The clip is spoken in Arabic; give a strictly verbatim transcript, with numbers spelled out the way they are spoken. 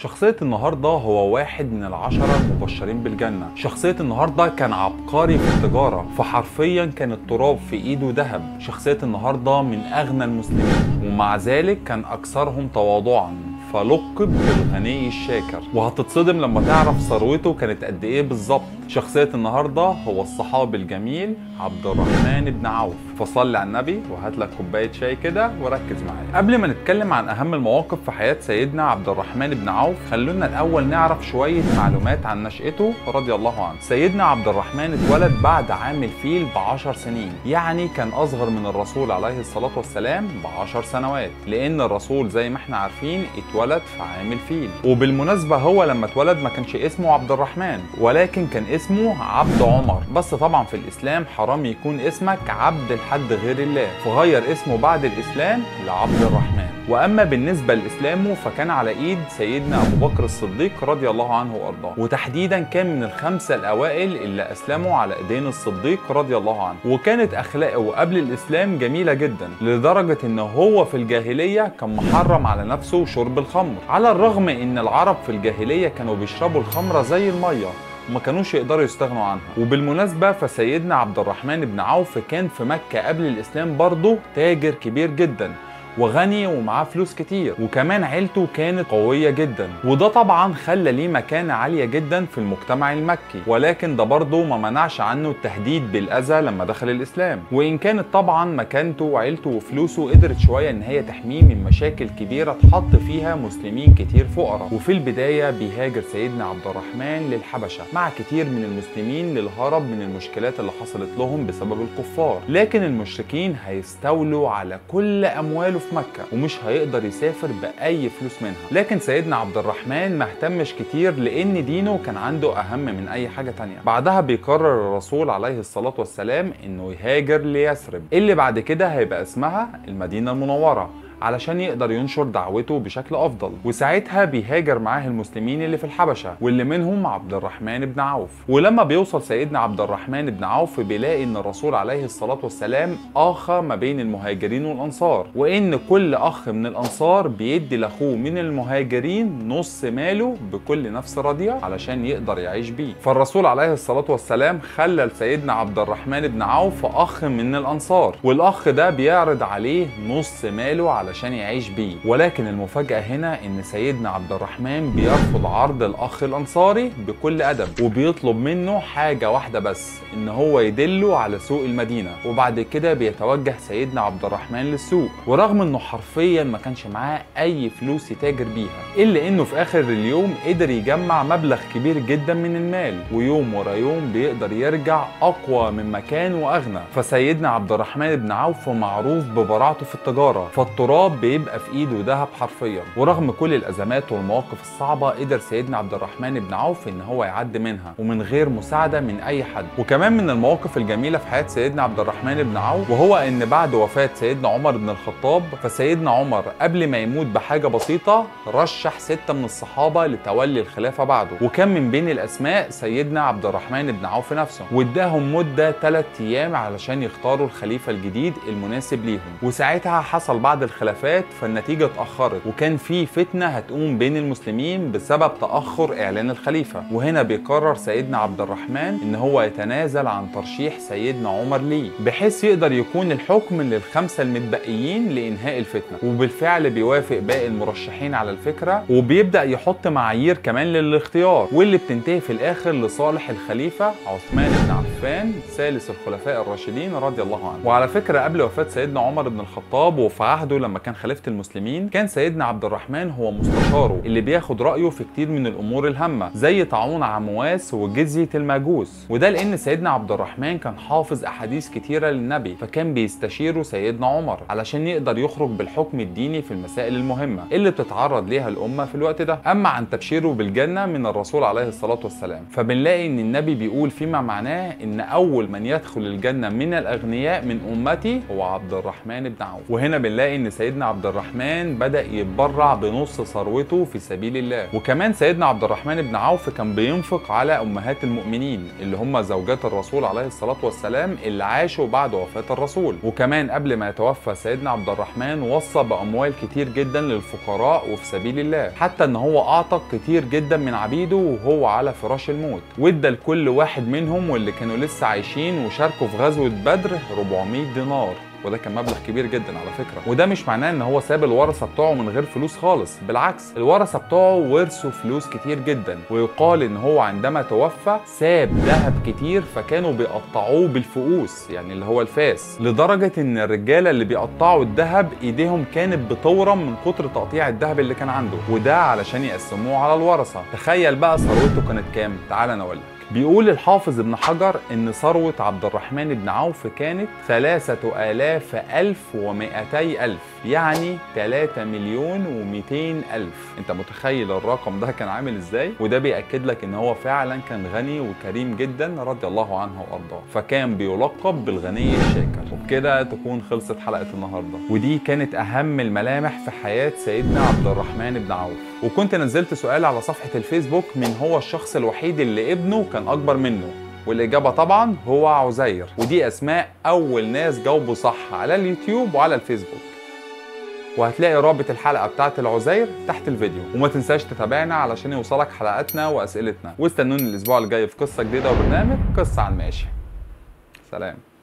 شخصية النهاردة هو واحد من العشرة المبشرين بالجنة. شخصية النهاردة كان عبقري في التجارة، فحرفيا كان التراب في ايده ذهب. شخصية النهاردة من اغنى المسلمين، ومع ذلك كان اكثرهم تواضعا، فلقب بالغني الشاكر. وهتتصدم لما تعرف ثروته كانت قد ايه بالظبط. شخصية النهارده هو الصحابي الجميل عبد الرحمن بن عوف. فصل على النبي وهات لك كوباية شاي كده وركز معايا. قبل ما نتكلم عن أهم المواقف في حياة سيدنا عبد الرحمن بن عوف، خلونا الأول نعرف شوية معلومات عن نشأته رضي الله عنه. سيدنا عبد الرحمن اتولد بعد عام الفيل بعشر سنين، يعني كان أصغر من الرسول عليه الصلاة والسلام بعشر سنوات، لأن الرسول زي ما احنا عارفين اتولد في عام الفيل. وبالمناسبة هو لما اتولد ما كانش اسمه عبد الرحمن، ولكن كان اسمه عبد عمر، بس طبعا في الإسلام حرام يكون اسمك عبد لحد غير الله، فغير اسمه بعد الإسلام لعبد الرحمن. وأما بالنسبة لإسلامه فكان على إيد سيدنا أبو بكر الصديق رضي الله عنه وأرضاه، وتحديدا كان من الخمسة الأوائل اللي أسلموا على إيدين الصديق رضي الله عنه. وكانت أخلاقه قبل الإسلام جميلة جدا، لدرجة إن هو في الجاهلية كان محرم على نفسه شرب الخمر، على الرغم إن العرب في الجاهلية كانوا بيشربوا الخمرة زي المية، ما كانوش يقدروا يستغنوا عنها. وبالمناسبة فسيدنا عبد الرحمن بن عوف كان في مكة قبل الإسلام برضه تاجر كبير جدا وغني ومعاه فلوس كتير، وكمان عيلته كانت قوية جدا، وده طبعا خلى ليه مكانة عالية جدا في المجتمع المكي. ولكن ده برضه ما منعش عنه التهديد بالأذى لما دخل الإسلام، وإن كانت طبعا مكانته وعيلته وفلوسه قدرت شوية إن هي تحميه من مشاكل كبيرة اتحط فيها مسلمين كتير فقراء. وفي البداية بيهاجر سيدنا عبد الرحمن للحبشة مع كتير من المسلمين للهرب من المشكلات اللي حصلت لهم بسبب الكفار، لكن المشركين هيستولوا على كل أمواله في مكة ومش هيقدر يسافر بأي فلوس منها. لكن سيدنا عبد الرحمن ما اهتمش كتير، لأن دينه كان عنده أهم من أي حاجة تانية. بعدها بيقرر الرسول عليه الصلاة والسلام إنه يهاجر ليثرب، اللي بعد كده هيبقى اسمها المدينة المنورة، علشان يقدر ينشر دعوته بشكل أفضل. وساعتها بيهاجر معاه المسلمين اللي في الحبشة، واللي منهم عبد الرحمن بن عوف. ولما بيوصل سيدنا عبد الرحمن بن عوف بيلاقي إن الرسول عليه الصلاة والسلام آخى ما بين المهاجرين والأنصار، وإن كل أخ من الأنصار بيدي لأخوه من المهاجرين نص ماله بكل نفس راضية علشان يقدر يعيش بيه. فالرسول عليه الصلاة والسلام خلى سيدنا عبد الرحمن بن عوف أخ من الأنصار، والأخ ده بيعرض عليه نص ماله على علشان يعيش بيه. ولكن المفاجأة هنا إن سيدنا عبد الرحمن بيرفض عرض الأخ الأنصاري بكل أدب، وبيطلب منه حاجة واحدة بس، إن هو يدله على سوق المدينة. وبعد كده بيتوجه سيدنا عبد الرحمن للسوق، ورغم إنه حرفيا ما كانش معاه أي فلوس يتاجر بيها، إلا إنه في آخر اليوم قدر يجمع مبلغ كبير جدا من المال، ويوم ورا يوم بيقدر يرجع أقوى من مكان وأغنى. فسيدنا عبد الرحمن بن عوف معروف ببراعته في التجارة، فالتراب بيبقى في ايده ذهب حرفيا. ورغم كل الازمات والمواقف الصعبه قدر سيدنا عبد الرحمن بن عوف ان هو يعدي منها، ومن غير مساعده من اي حد. وكمان من المواقف الجميله في حياه سيدنا عبد الرحمن بن عوف، وهو ان بعد وفاه سيدنا عمر بن الخطاب، فسيدنا عمر قبل ما يموت بحاجه بسيطه رشح سته من الصحابه لتولي الخلافه بعده، وكان من بين الاسماء سيدنا عبد الرحمن بن عوف نفسه، واداهم مده ثلاث ايام علشان يختاروا الخليفه الجديد المناسب ليهم. وساعتها حصل بعض الخلافات، فالنتيجة اتأخرت، وكان في فتنة هتقوم بين المسلمين بسبب تأخر إعلان الخليفة. وهنا بيقرر سيدنا عبد الرحمن إن هو يتنازل عن ترشيح سيدنا عمر ليه، بحيث يقدر يكون الحكم للخمسة المتبقيين لإنهاء الفتنة. وبالفعل بيوافق باقي المرشحين على الفكرة، وبيبدأ يحط معايير كمان للاختيار، واللي بتنتهي في الآخر لصالح الخليفة عثمان بن عفان ثالث الخلفاء الراشدين رضي الله عنه. وعلى فكرة قبل وفاة سيدنا عمر بن الخطاب وفي عهده لما كان خليفة المسلمين، كان سيدنا عبد الرحمن هو مستشاره اللي بياخد رأيه في كتير من الأمور الهامة زي طاعون عمواس وجزية الماجوس. وده لأن سيدنا عبد الرحمن كان حافظ أحاديث كتيرة للنبي، فكان بيستشيره سيدنا عمر علشان يقدر يخرج بالحكم الديني في المسائل المهمة اللي بتتعرض ليها الأمة في الوقت ده. أما عن تبشيره بالجنة من الرسول عليه الصلاة والسلام، فبنلاقي إن النبي بيقول فيما معناه إن أول من يدخل الجنة من الأغنياء من أمتي هو عبد الرحمن بن عوف. وهنا بنلاقي إن سيدنا سيدنا عبد الرحمن بدأ يتبرع بنص ثروته في سبيل الله. وكمان سيدنا عبد الرحمن بن عوف كان بينفق على أمهات المؤمنين اللي هم زوجات الرسول عليه الصلاة والسلام اللي عاشوا بعد وفاة الرسول. وكمان قبل ما يتوفى سيدنا عبد الرحمن وصى بأموال كتير جدا للفقراء وفي سبيل الله، حتى ان هو أعتق كتير جدا من عبيده وهو على فراش الموت، وادى لكل واحد منهم واللي كانوا لسه عايشين وشاركوا في غزوة بدر أربعمائة دينار، وده كان مبلغ كبير جدا على فكره. وده مش معناه ان هو ساب الورثه بتوعه من غير فلوس خالص، بالعكس الورثه بتوعه ورثوا فلوس كتير جدا، ويقال ان هو عندما توفى ساب ذهب كتير فكانوا بيقطعوه بالفؤوس، يعني اللي هو الفاس، لدرجه ان الرجاله اللي بيقطعوا الذهب ايديهم كانت بتورم من كتر تقطيع الذهب اللي كان عنده، وده علشان يقسموه على الورثه. تخيل بقى ثروته كانت كام؟ تعال انا اقول لك. بيقول الحافظ ابن حجر ان ثروة عبد الرحمن بن عوف كانت ثلاثة آلاف ألف ومائتي ألف، يعني ثلاثة مليون ومئتين ألف. انت متخيل الرقم ده كان عامل ازاي؟ وده بيأكد لك ان هو فعلا كان غني وكريم جدا رضي الله عنه وارضاه، فكان بيلقب بالغني الشاكر. وبكده تكون خلصت حلقة النهاردة، ودي كانت اهم الملامح في حياة سيدنا عبد الرحمن بن عوف. وكنت نزلت سؤال على صفحة الفيسبوك، من هو الشخص الوحيد اللي ابنه كان أكبر منه؟ والإجابة طبعاً هو عزير، ودي أسماء أول ناس جاوبوا صح على اليوتيوب وعلى الفيسبوك. وهتلاقي رابط الحلقة بتاعة العزير تحت الفيديو، وما تنساش تتابعنا علشان يوصلك حلقاتنا وأسئلتنا، واستنوني الأسبوع الجاي في قصة جديدة وبرنامج قصة عن ماشي. سلام.